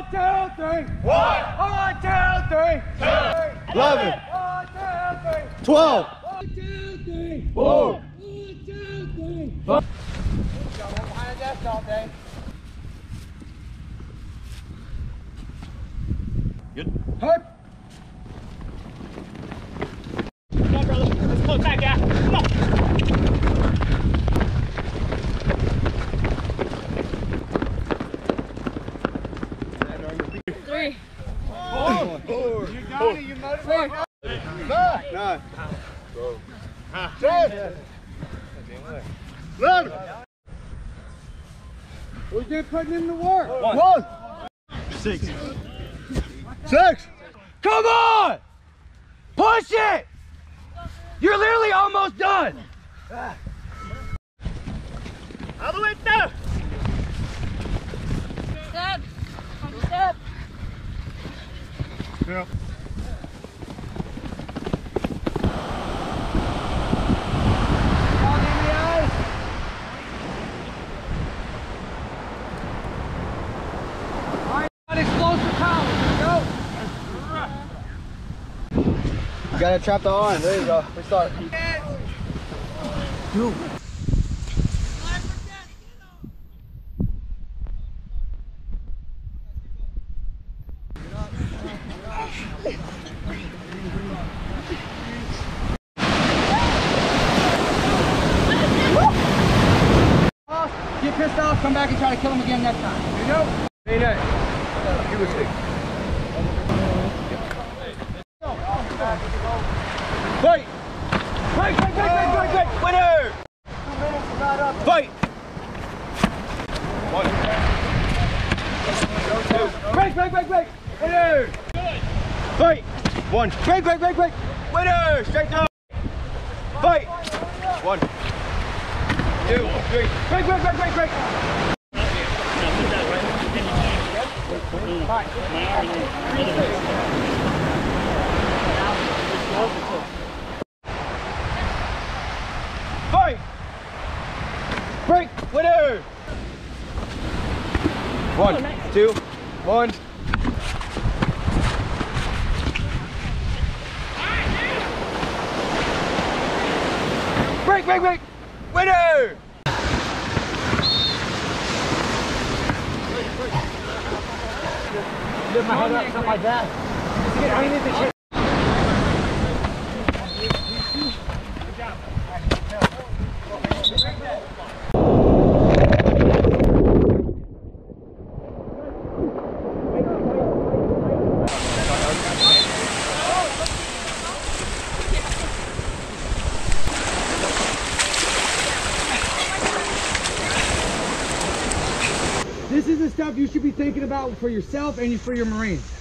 1, 2, 3. 1. 1, 2, 3. 2. 11. 1, 2, 3. 12. 1, 2, 3. 4. 1, 2, 3. 5. I'm behind a desk all day. Good. Hop. Come on, brother. Let's close back, yeah. Come on. Three. Four. You got it. You motivated. Back. 9. 10. 11. We did putting in the work. 1. 6. 6. Come on! Push it! You're literally almost done! All the way through! Step! One step! Yeah. You gotta trap the arm. There you go. We start. Dude. Get pissed off, come back and try to kill him again next time. Here you go. Hey, Nate. He was sick. Fight! Fight! Fight! Fight! Fight! Fight! Winner! 2 minutes is not up. Fight! 1. Break! Break! Break! Break! Winner! Good. Fight! 1. Break! Break! Break! Break! Winner! Straight down! Fight! 1, 2, 3. Break! Break! Break! Break! Break! Fight! Break! Winner! 1, 2, 1. Break! Break! Break! Winner! Lift my head up, not my dad. This is the stuff you should be thinking about for yourself and for your Marines.